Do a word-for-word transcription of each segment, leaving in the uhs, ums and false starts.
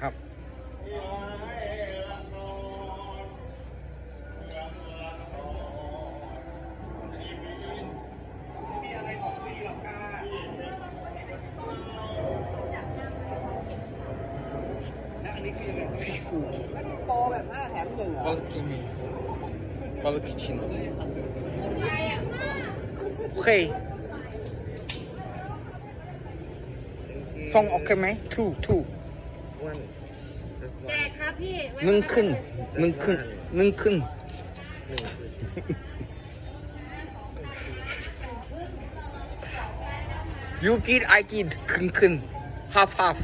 ครับสองโอเคไหมทูทูแต่ครับพี่หนึ่งขึ้นหนึ่งขึ้นหนึ่งขึ้นยูกินไอกินขึ้นขึ้นฮัฟฮัฟ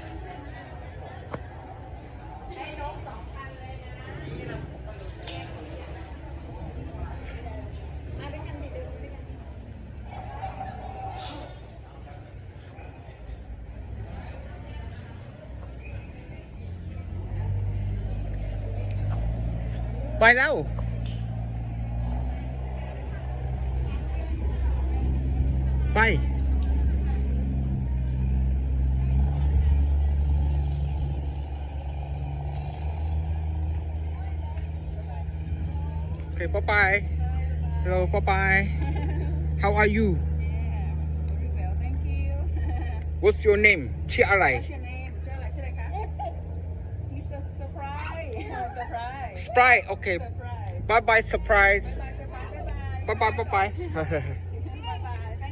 ไปแล้วไปโอเคป๊าปาย Hello ป๊าปาย How are you What's your name ชื่ออะไรSurprise. Okay. Surprise. Bye bye. Surprise. Bye bye. Bye bye. Bye bye.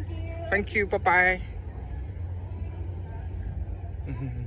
Thank you. Thank you. Bye bye.